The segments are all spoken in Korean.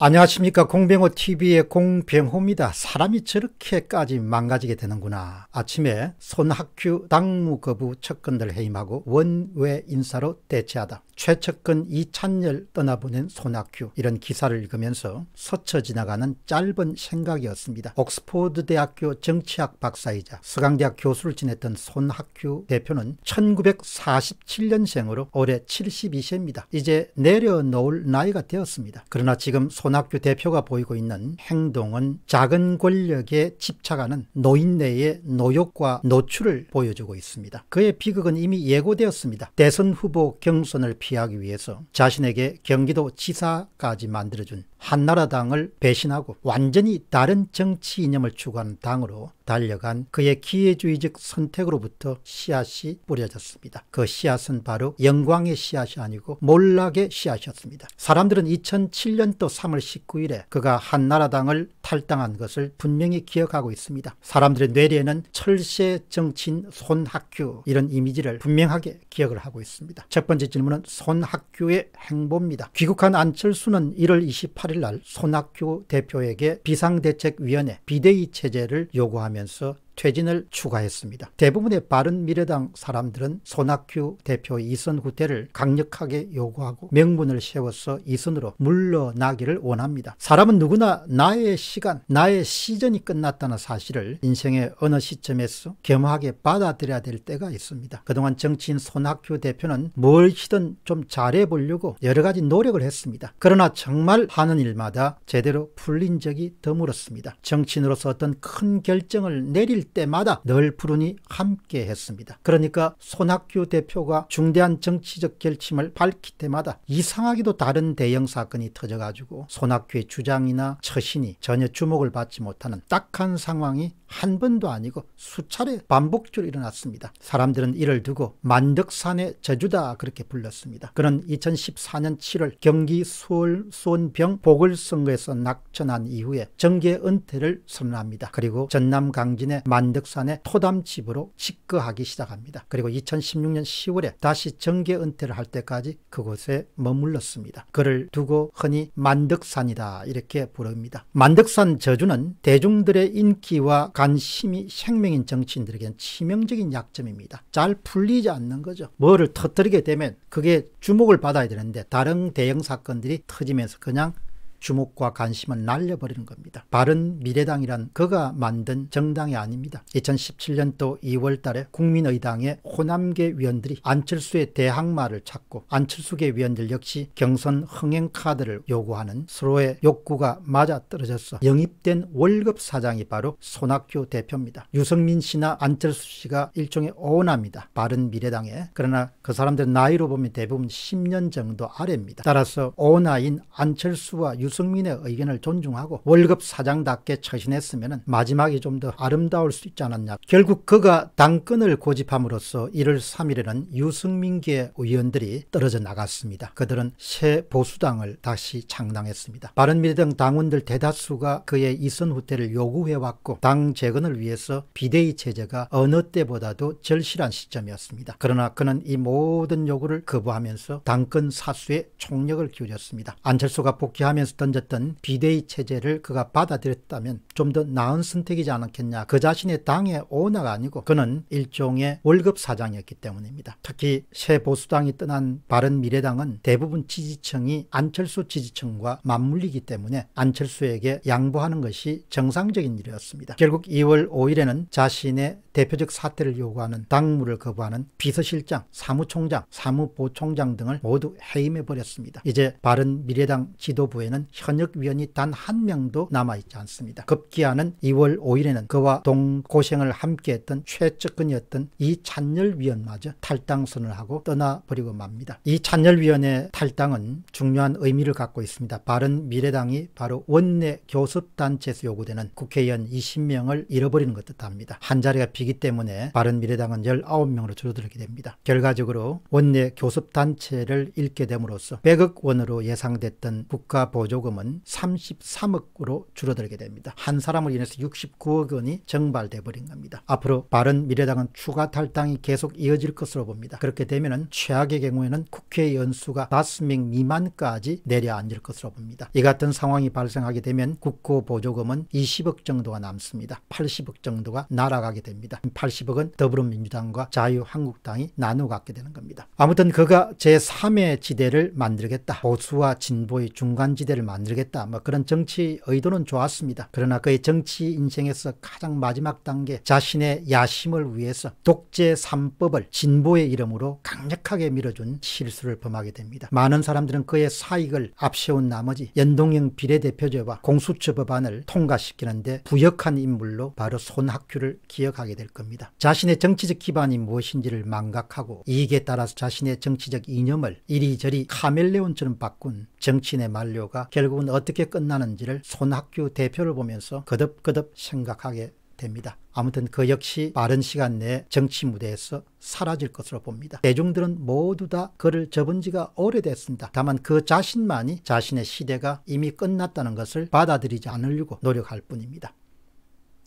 안녕하십니까. 공병호TV의 공병호입니다. 사람이 저렇게까지 망가지게 되는구나. 아침에 손학규 당무 거부 측근들 해임하고 원외 인사로 대체하다. 최측근 이찬열 떠나보낸 손학규, 이런 기사를 읽으면서 스쳐 지나가는 짧은 생각이었습니다. 옥스포드대학교 정치학 박사이자 서강대학 교수를 지냈던 손학규 대표는 1947년생으로 올해 72세입니다. 이제 내려놓을 나이가 되었습니다. 그러나 지금 손학규 대표가 보이고 있는 행동은 작은 권력에 집착하는 노인네의 노욕과 노출을 보여주고 있습니다. 그의 비극은 이미 예고되었습니다. 대선 후보 경선을 피하기 위해서 자신에게 경기도 지사까지 만들어준 한나라당을 배신하고 완전히 다른 정치 이념을 추구하는 당으로 달려간 그의 기회주의적 선택으로부터 씨앗이 뿌려졌습니다. 그 씨앗은 바로 영광의 씨앗이 아니고 몰락의 씨앗이었습니다. 사람들은 2007년도 3월 19일에 그가 한나라당을 탈당한 것을 분명히 기억하고 있습니다. 사람들의 뇌리에는 철새 정치인 손학규, 이런 이미지를 분명하게 기억을 하고 있습니다. 첫 번째 질문은 손학규의 행보입니다. 귀국한 안철수는 1월 28일 날 손학규 대표에게 비상대책위원회 비대위 체제를 요구하면서 퇴진을 추가했습니다. 대부분의 바른미래당 사람들은 손학규 대표의 이선 후퇴를 강력하게 요구하고 명분을 세워서 이선으로 물러나기를 원합니다. 사람은 누구나 나의 시간, 나의 시즌이 끝났다는 사실을 인생의 어느 시점에서 겸허하게 받아들여야 될 때가 있습니다. 그동안 정치인 손학규 대표는 뭘 하든 좀 잘해보려고 여러 가지 노력을 했습니다. 그러나 정말 하는 일마다 제대로 풀린 적이 드물었습니다. 정치인으로서 어떤 큰 결정을 내릴 때마다 늘 불운이 함께 했습니다. 그러니까 손학규 대표가 중대한 정치적 결심을 밝힐 때마다 이상하게도 다른 대형 사건이 터져가지고 손학규의 주장이나 처신이 전혀 주목을 받지 못하는 딱한 상황이 한 번도 아니고 수차례 반복적으로 일어났습니다. 사람들은 이를 두고 만덕산의 저주다, 그렇게 불렀습니다. 그는 2014년 7월 경기 수원 수원병 보궐선거에서 낙천한 이후에 정계 은퇴를 선언합니다. 그리고 전남 강진의 만덕산의 토담집으로 직거하기 시작합니다. 그리고 2016년 10월에 다시 정계 은퇴를 할 때까지 그곳에 머물렀습니다. 그를 두고 흔히 만덕산이다, 이렇게 부릅니다. 만덕산 저주는 대중들의 인기와 관심이 생명인 정치인들에겐 치명적인 약점입니다. 잘 풀리지 않는 거죠. 뭐를 터뜨리게 되면 그게 주목을 받아야 되는데 다른 대형 사건들이 터지면서 그냥 주목과 관심은 날려버리는 겁니다. 바른미래당이란 그가 만든 정당이 아닙니다. 2017년도 2월 달에 국민의당의 호남계 위원들이 안철수의 대항마를 찾고 안철수계 위원들 역시 경선 흥행 카드를 요구하는 서로의 욕구가 맞아떨어져서 영입된 월급 사장이 바로 손학규 대표입니다. 유승민 씨나 안철수 씨가 일종의 오남이다, 바른미래당에. 그러나 그 사람들 나이로 보면 대부분 10년 정도 아래입니다. 따라서 오나인 안철수와 유승민의 의견을 존중하고 월급 사장답게 처신했으면 마지막이 좀 더 아름다울 수 있지 않았냐. 결국 그가 당권을 고집함으로써 1월 3일에는 유승민계 의원들이 떨어져 나갔습니다. 그들은 새 보수당을 다시 창당했습니다. 바른미래당 당원들 대다수가 그의 이선 후퇴를 요구해왔고 당 재건을 위해서 비대위 체제가 어느 때보다도 절실한 시점이었습니다. 그러나 그는 이 모든 요구를 거부하면서 당권 사수에 총력을 기울였습니다. 안철수가 복귀하면서 던졌던 비대위 체제를 그가 받아들였다면 좀 더 나은 선택이지 않았겠냐. 그 자신의 당의 오너가 아니고 그는 일종의 월급 사장이었기 때문입니다. 특히 새 보수당이 떠난 바른미래당은 대부분 지지층이 안철수 지지층과 맞물리기 때문에 안철수에게 양보하는 것이 정상적인 일이었습니다. 결국 2월 5일에는 자신의 대표적 사퇴를 요구하는 당무를 거부하는 비서실장, 사무총장, 사무보총장 등을 모두 해임해버렸습니다. 이제 바른미래당 지도부에는 현역위원이 단 한 명도 남아있지 않습니다. 급기야는 2월 5일에는 그와 동고생을 함께했던 최측근이었던 이찬열 위원마저 탈당 선언을 하고 떠나버리고 맙니다. 이찬열 위원의 탈당은 중요한 의미를 갖고 있습니다. 바른미래당이 바로 원내 교섭단체에서 요구되는 국회의원 20명을 잃어버리는 것 뜻합니다. 한자리가 비기 때문에 바른미래당은 19명으로 줄어들게 됩니다. 결과적으로 원내 교섭단체를 잃게 됨으로써 100억 원으로 예상됐던 국가보조 보조금은 33억으로 줄어들게 됩니다. 한 사람을 인해서 69억 원이 증발돼 버린 겁니다. 앞으로 바른미래당은 추가 탈당이 계속 이어질 것으로 봅니다. 그렇게 되면 최악의 경우에는 국회 연수가 5명 미만까지 내려앉을 것으로 봅니다. 이 같은 상황이 발생하게 되면 국고 보조금은 20억 정도가 남습니다. 80억 정도가 날아가게 됩니다. 80억은 더불어민주당과 자유한국당이 나누어 갖게 되는 겁니다. 아무튼 그가 제3의 지대를 만들겠다, 보수와 진보의 중간지대를 만들겠다, 뭐 그런 정치 의도는 좋았습니다. 그러나 그의 정치 인생에서 가장 마지막 단계, 자신의 야심을 위해서 독재 3법을 진보의 이름으로 강력하게 밀어준 실수를 범하게 됩니다. 많은 사람들은 그의 사익을 앞세운 나머지 연동형 비례대표제와 공수처 법안을 통과시키는데 부역한 인물로 바로 손학규를 기억하게 될 겁니다. 자신의 정치적 기반이 무엇인지를 망각하고 이익에 따라서 자신의 정치적 이념을 이리저리 카멜레온처럼 바꾼 정치인의 만료가 결국은 어떻게 끝나는지를 손학규 대표를 보면서 거듭거듭 생각하게 됩니다. 아무튼 그 역시 빠른 시간 내에 정치 무대에서 사라질 것으로 봅니다. 대중들은 모두 다 그를 접은 지가 오래됐습니다. 다만 그 자신만이 자신의 시대가 이미 끝났다는 것을 받아들이지 않으려고 노력할 뿐입니다.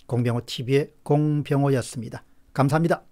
공병호TV의 공병호였습니다. 감사합니다.